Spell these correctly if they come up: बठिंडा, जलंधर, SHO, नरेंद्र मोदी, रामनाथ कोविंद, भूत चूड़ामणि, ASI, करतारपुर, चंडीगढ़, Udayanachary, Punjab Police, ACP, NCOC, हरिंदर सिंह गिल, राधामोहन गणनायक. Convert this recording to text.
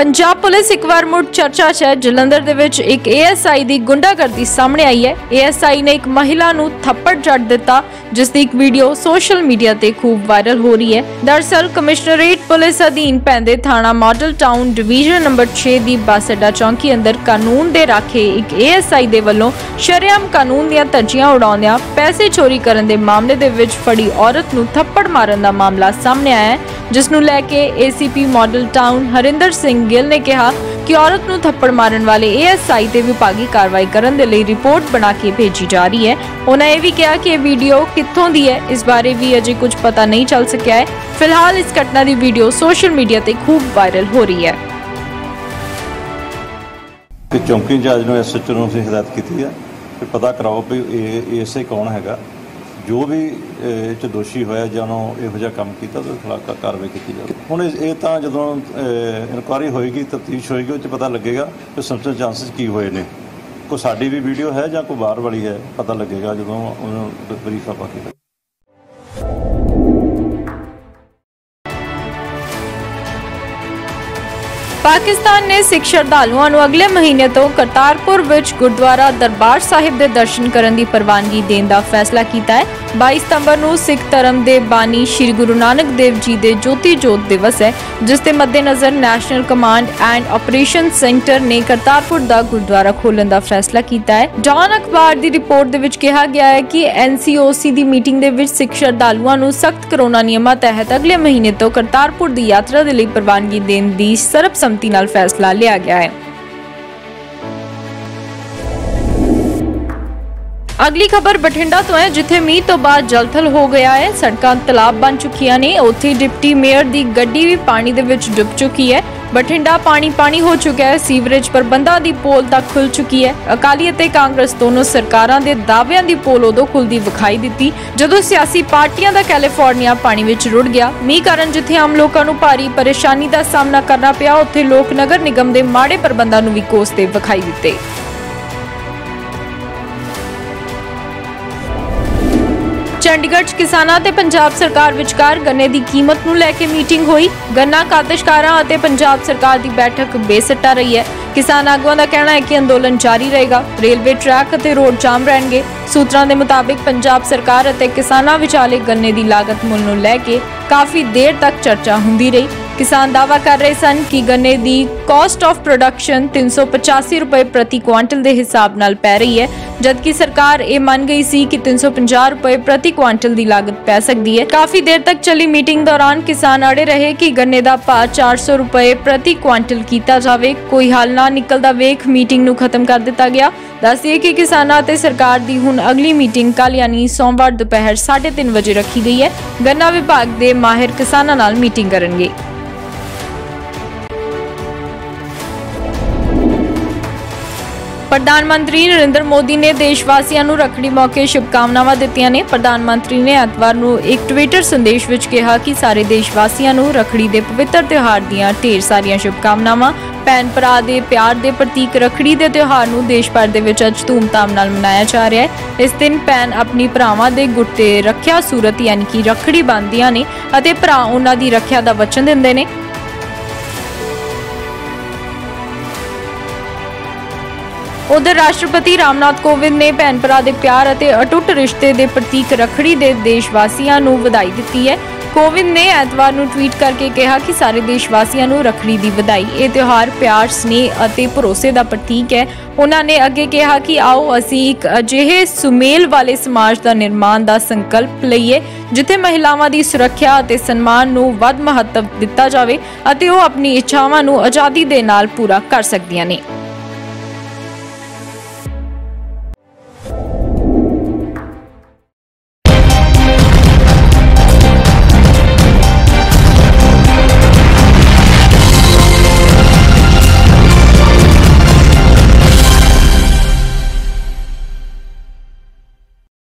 Punjab police एक बार मुड़ चर्चा च है। जलंधर दे विच एक ASI दी गुंडागर्दी सामने आई है। ASI ने एक महिला नूं थप्पड़ जड़ दिता, जिसकी एक वीडियो सोशल मीडिया ते खूब वायरल हो रही है। दरअसल कमिश्नरेट पुलिस अधीन पैंदे थाना मॉडल टाउन डिवीजन नंबर 6 दी बस अड्डा चौकी अंदर कानून दे राखे एक ASI दे वल्लों शरेआम कानून दीआं धज्जियां उड़ाउंदिआं पैसे चोरी करन दे मामले दे विच फड़ी औरत नूं थप्पड़ मारन दा मामला सामने आया है, जिसनूं लैके ACP Model town हरिंदर सिंह गिल ने कहा कि औरत नूं थप्पड़ मारन वाले ASI ते विभागी कार्रवाई करन दे लई रिपोर्ट बना के भेजी जा रही है। उन्होंने यह भी कहा कि वीडियो कित्थों दी है, इस बारे भी अजे कुछ पता नहीं चल सकिया है। फिलहाल इस घटना की वीडियो सोशल मीडिया ते खूब वायरल हो रही है। चौकी इंचार्ज ने SHO नूं हिदायत की है कि पता कराओ भी ASI कौन हैगा, जो भी दोषी होया जां इहो जिहा काम कीता उहदे खिलाफ कार्रवाई की जाए। हुण ये तो जदों इनकुआरी होएगी, तफ्तीश होएगी, उस पता लगेगा कि सबसे चांसिस की होए ने। कोई साडी भी वीडियो है जां कोई बाहर वाली है, पता लगेगा जदों उन्होंने ब्रीफ आपा कीता। पाकिस्तान ने सिख श्रद्धालुओं को अगले महीने तो करतारपुर विच गुरुद्वारा दरबार साहिब के दर्शन करने की प्रवानगी देने का फैसला किया है। 22 सितंबर को सिख धर्म के बानी श्री गुरु नानक देव जी के ज्योति जोत दिवस है, जिसके मद्देनज़र national command and operation centre ने करतारपुर का गुरुद्वारा खोलने का फैसला किया है। जॉन अखबार की रिपोर्ट में कहा गया है कि NCOC की मीटिंग के सिख श्रद्धालुओं को सख्त कोरोना नियमों तहत अगले महीने तो करतारपुर की यात्रा के लिए प्रवानगी देने की सर्बसम्मति नाल फैसला लिया गया है। अगली खबर बठिंडा तो है, जिथे मीह तो बाद जलथल हो गया है। सड़कां तलाब बन चुकियां ने, उत्थे डिप्टी मेयर दी गड्डी भी पानी दे विच डुब चुकी है। बठिंडा पानी पानी हो चुका है। सीवरेज प्रबंधां दी पोल तक खुल चुकी है। अकाली ते कांग्रेस दोनों सरकारां दे दावेयां दी पोल उदों खुलदी विखाई दित्ती जदों सियासी पार्टियां दा कैलिफोर्निया पानी विच रुड़ गया। मीह कारण जिथे आम लोकां नूं भारी परेशानी दा सामना करना पिया, उत्थे लोक नगर निगम दे माड़े प्रबंधां नूं भी कोसदे विखाई दित्ते। चंडीगढ़ च किसानां ते पंजाब सरकार विचकार गन्ने दी कीमत नूं लैके मीटिंग होई। गन्ना काश्तकारां ते पंजाब सरकार दी बैठक बेसट्टा रही है। किसान आगुआं दा कहना है कि अंदोलन जारी रहेगा, रेलवे ट्रैक ते रोड जाम रहणगे। सूत्रां दे मुताबिक पंजाब सरकार ते किसानां विचाले गन्ने दी लागत मुल नूं लैके काफ़ी देर तक चर्चा हुंदी रही। किसान दावा कर रहे सन कि गन्ने दी कॉस्ट ऑफ प्रोडक्शन 385 रुपए प्रति क्वांटल के हिसाब नाल पै रही है, जबकि सरकार ये मान गई सी कि 350 रुपए प्रति क्वांटल की लागत पै सकती है। काफी देर तक चली मीटिंग दौरान किसान अड़े रहे कि गन्ने का भाव 400 रुपए प्रति क्वांटल किया जाए। कोई हल ना निकलता वेख मीटिंग नूं खत्म कर दिता गया। दस दिए कि किसानां ते सरकार की हुण अगली मीटिंग कल यानी सोमवार दोपहर 3:30 बजे रखी गई है। गन्ना विभाग के माहिर किसानां नाल मीटिंग करनगे। प्रधानमंत्री नरेंद्र मोदी ने देशवासियों को रखड़ी मौके शुभकामनावां दित्तियां ने। प्रधानमंत्री ने एतवार को एक ट्विटर संदेश विच कहा कि सारे देशवासियों को रखड़ी के पवित्र त्यौहार दीयां ढेर सारियां शुभकामनावां। भैन भरा दे प्यार दे प्रतीक रखड़ी के त्यौहार को देश भर दे विच अज धूमधाम नाल मनाया जा रहा है। इस दिन भैन अपनी भरावां दे गुट ते रखिया सूरत यानी कि रखड़ी बन्नदियां ने अते भरा उन्हां दी रखिया दा वचन दिंदे ने। उधर राष्ट्रपति रामनाथ कोविंद ने भैन भरा के प्यार और अटुट रिश्ते के प्रतीक रखड़ी के देशवासियों को बधाई दी है। कोविंद ने एतवार को ट्वीट करके कहा कि सारे देशवासियों को रखड़ी की बधाई। ये त्यौहार प्यार, स्नेह और भरोसे का प्रतीक है। उन्होंने अगे कहा कि आओ असी एक अजिहे सुमेल वाले समाज का निर्माण का संकल्प लईए, जिथे महिलाओं की सुरक्षा और सम्मान को वध महत्व दिता जाए और वो अपनी इच्छाओं को आज़ादी के नाल पूरा कर सकदियां ने।